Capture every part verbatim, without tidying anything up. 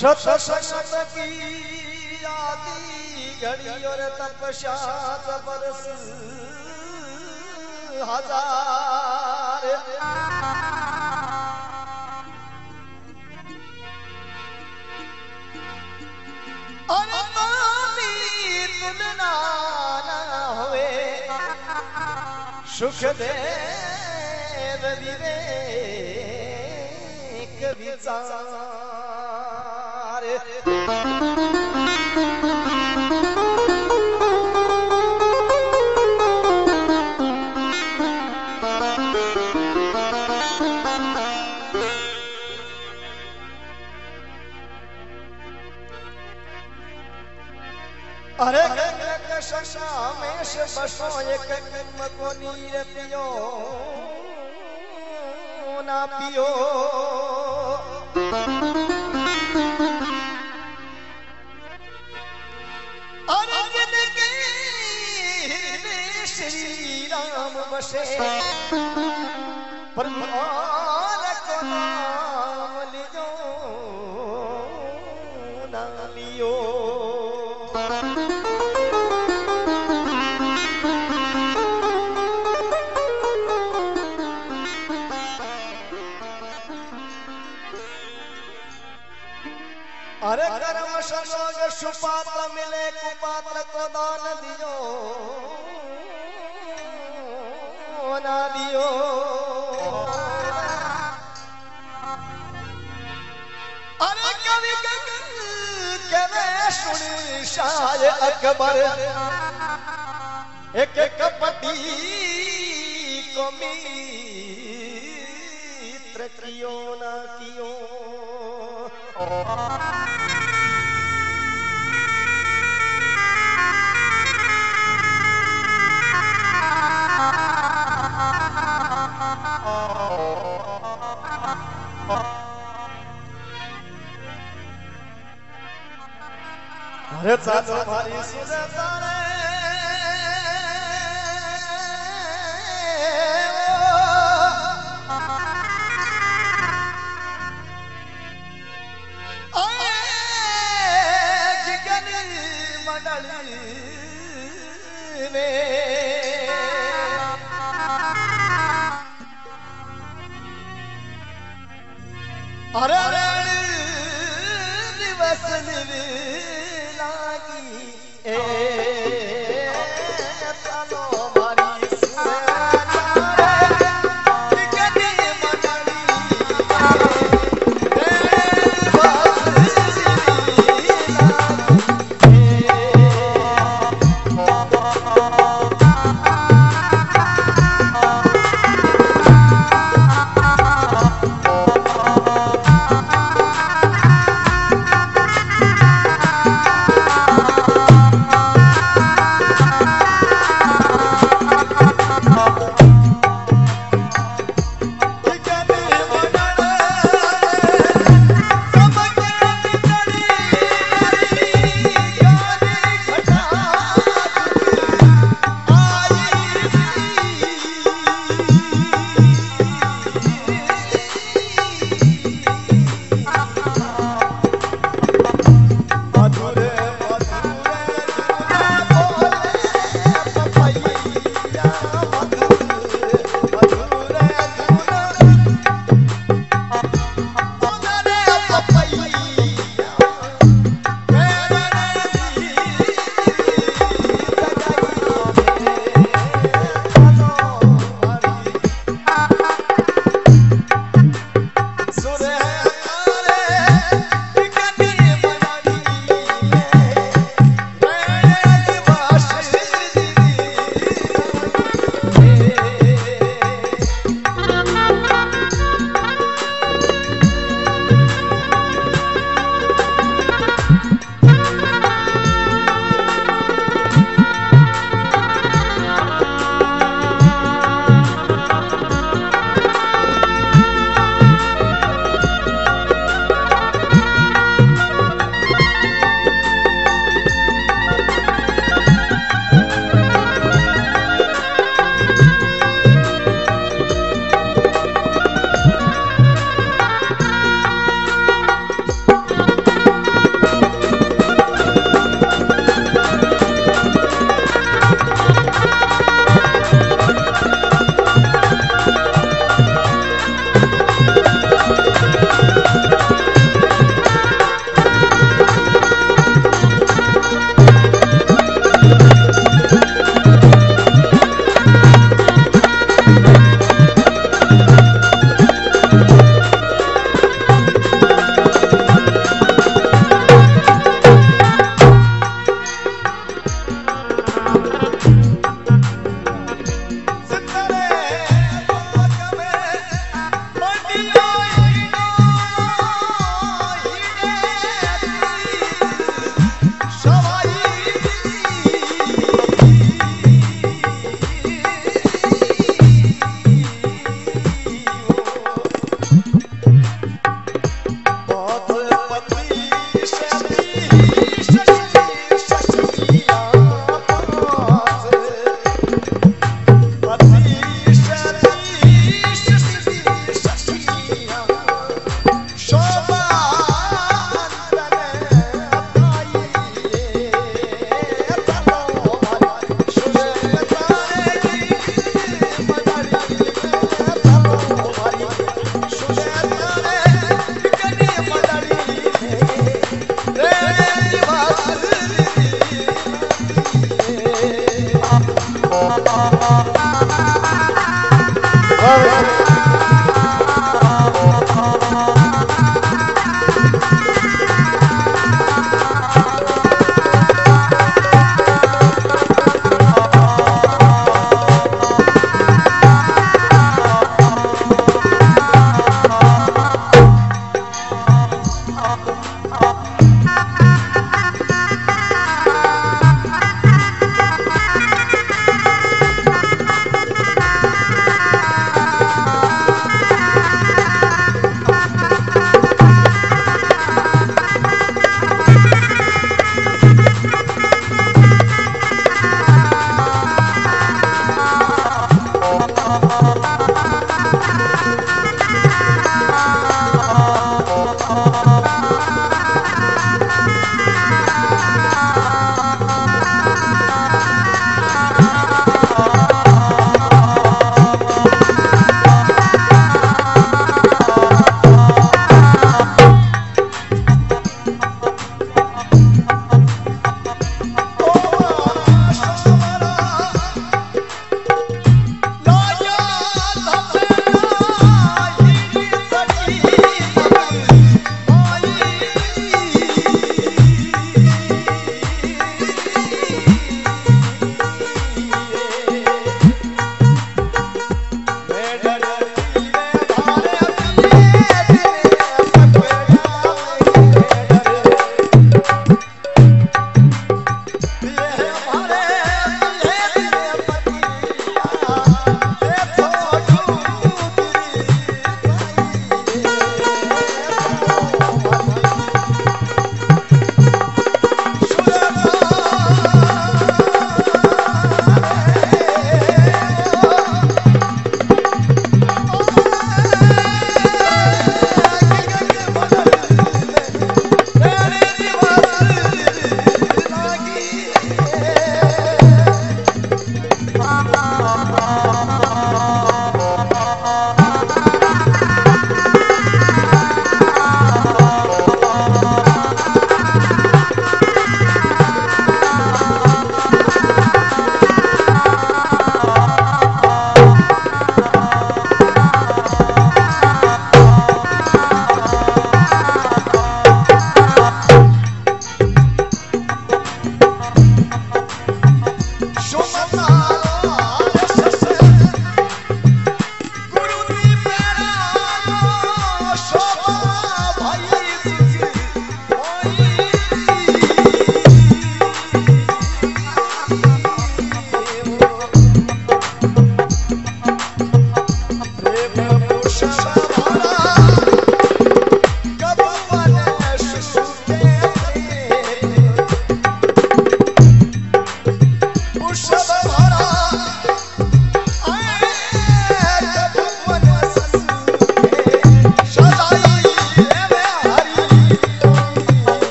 सत संगत की आदि घड़ी और तपस्या बरस हजार और पानी तुलना न होवे सुखदेव विवेक विचार अरे गंगामेश बसो एक को नीर पियो ना पियो अरे जिनके श्री राम बसे परमार को नाम लियो ना लियो अरे कर्म सरोग सुपात्र मिले कुपात्र को दान दियो ना दियो अरे कवि कवे सुन शाह अकबर एक कपटी को मित्र कियो ना कियो अरे चालो भारी सुरता रे अरे दिवस दिल लागी ए I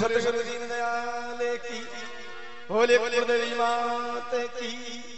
बोले सतगुरु दीन दयाल की, भोले पुत्र की मात की।